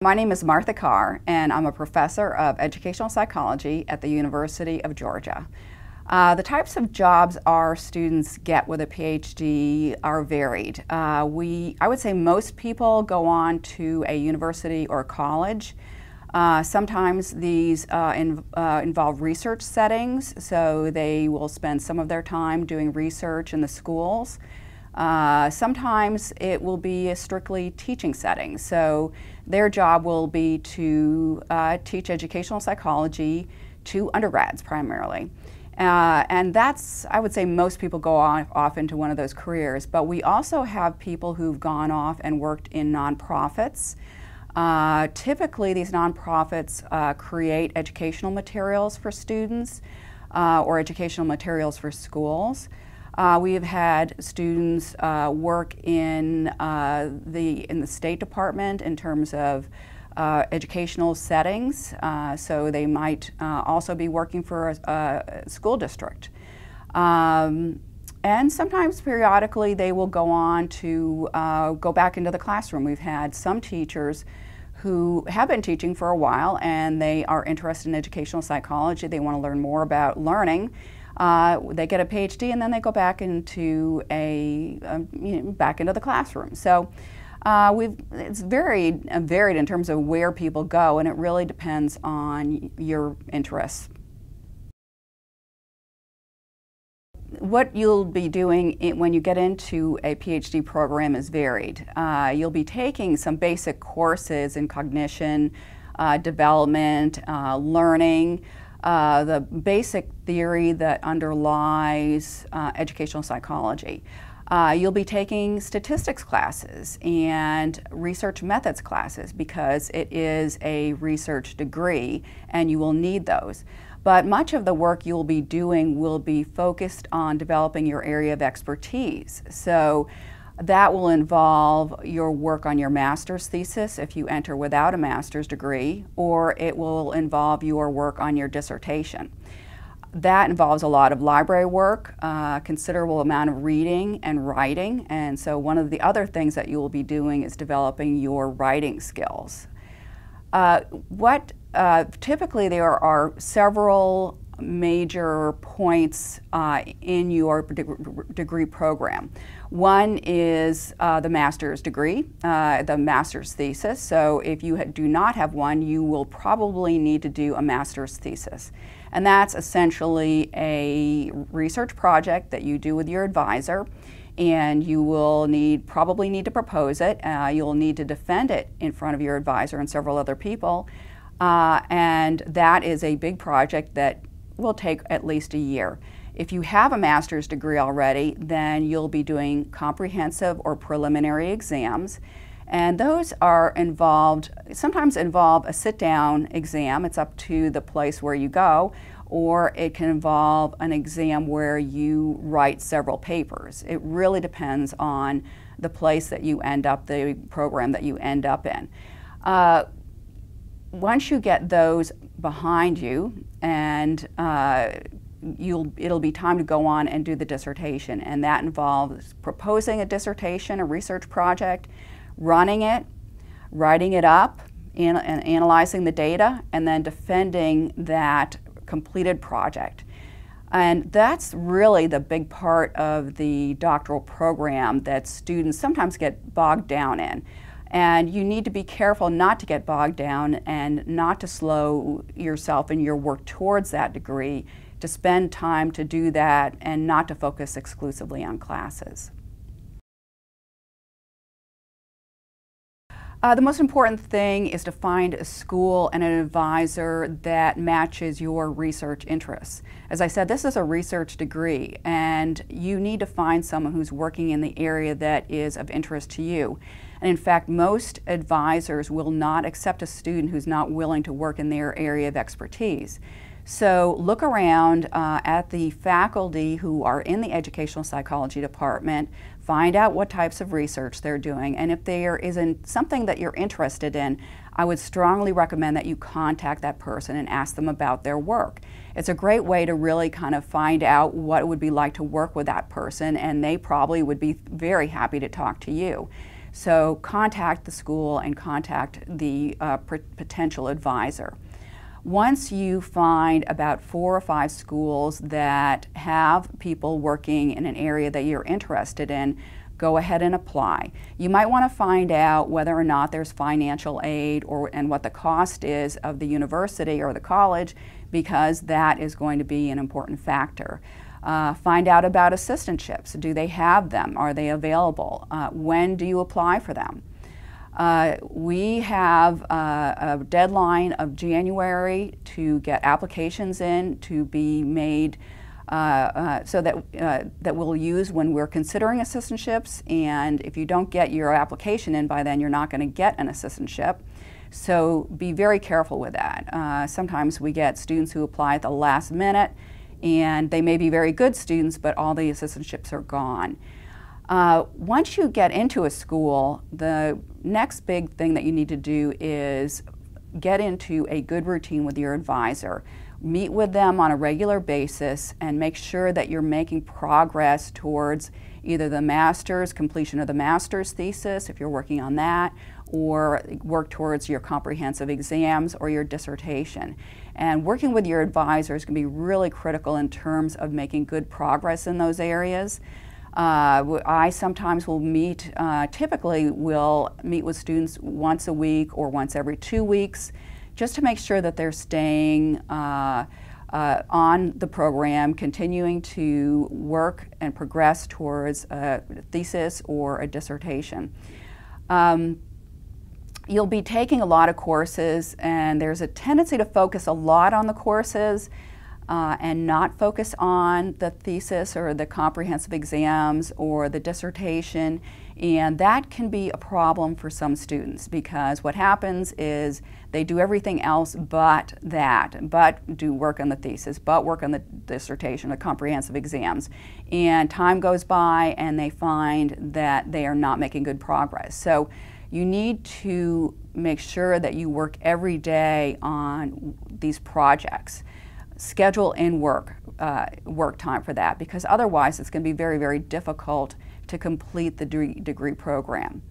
My name is Martha Carr, and I'm a professor of educational psychology at the University of Georgia. The types of jobs our students get with a PhD are varied. I would say most people go on to a university or college. Sometimes these involve research settings, so they will spend some of their time doing research in the schools. Sometimes it will be a strictly teaching setting, so their job will be to teach educational psychology to undergrads primarily. And that's, I would say, most people go off into one of those careers, but we also have people who've gone off and worked in nonprofits. Typically these nonprofits create educational materials for students or educational materials for schools. We have had students work in the State Department in terms of educational settings, so they might also be working for a school district. And sometimes periodically they will go on to go back into the classroom. We've had some teachers who have been teaching for a while and they are interested in educational psychology. They want to learn more about learning. They get a PhD and then they go back into the classroom. So it's varied in terms of where people go, and it really depends on your interests. What you'll be doing when you get into a PhD program is varied. You'll be taking some basic courses in cognition, development, learning. The basic theory that underlies educational psychology. You'll be taking statistics classes and research methods classes because it is a research degree and you will need those. But much of the work you'll be doing will be focused on developing your area of expertise. So that will involve your work on your master's thesis if you enter without a master's degree, or it will involve your work on your dissertation. That involves a lot of library work, a considerable amount of reading and writing, and so one of the other things that you will be doing is developing your writing skills. Typically there are several major points in your degree program. One is the master's degree, the master's thesis. So if you do not have one, you will probably need to do a master's thesis. And that's essentially a research project that you do with your advisor, and you will probably need to propose it. You'll need to defend it in front of your advisor and several other people. And that is a big project that will take at least a year. If you have a master's degree already, then you'll be doing comprehensive or preliminary exams, and those are sometimes involve a sit-down exam. It's up to the place where you go, or it can involve an exam where you write several papers. It really depends on the place that you end up, the program that you end up in. Once you get those behind you, and it'll be time to go on and do the dissertation, and that involves proposing a dissertation, a research project, running it, writing it up, and analyzing the data, and then defending that completed project. And that's really the big part of the doctoral program that students sometimes get bogged down in. And you need to be careful not to get bogged down and not to slow yourself in your work towards that degree, to spend time to do that and not to focus exclusively on classes. The most important thing is to find a school and an advisor that matches your research interests. As I said, this is a research degree, and you need to find someone who's working in the area that is of interest to you. And in fact, most advisors will not accept a student who's not willing to work in their area of expertise. So look around at the faculty who are in the educational psychology department, find out what types of research they're doing, and if there isn't something that you're interested in, I would strongly recommend that you contact that person and ask them about their work. It's a great way to really kind of find out what it would be like to work with that person, and they probably would be very happy to talk to you. So contact the school and contact the potential advisor. Once you find about 4 or 5 schools that have people working in an area that you're interested in, go ahead and apply. You might want to find out whether or not there's financial aid and what the cost is of the university or the college, because that is going to be an important factor. Find out about assistantships. Do they have them? Are they available? When do you apply for them? We have a deadline of January to get applications in to be made so that we'll use when we're considering assistantships, and if you don't get your application in by then, you're not going to get an assistantship. So be very careful with that. Sometimes we get students who apply at the last minute, and they may be very good students, but all the assistantships are gone. Once you get into a school, the next big thing that you need to do is get into a good routine with your advisor. Meet with them on a regular basis and make sure that you're making progress towards either the master's, completion of the master's thesis, if you're working on that, or work towards your comprehensive exams or your dissertation. And working with your advisor is going to be really critical in terms of making good progress in those areas. I sometimes will meet, typically will meet with students once a week or once every 2 weeks, just to make sure that they're staying on the program, continuing to work and progress towards a thesis or a dissertation. You'll be taking a lot of courses, and there's a tendency to focus a lot on the courses and not focus on the thesis or the comprehensive exams or the dissertation, and that can be a problem for some students, because what happens is they do everything else but that, but do work on the thesis, but work on the dissertation, the comprehensive exams, and time goes by and they find that they are not making good progress. So you need to make sure that you work every day on these projects. Schedule in work time for that, because otherwise it's going to be very, very difficult to complete the degree program.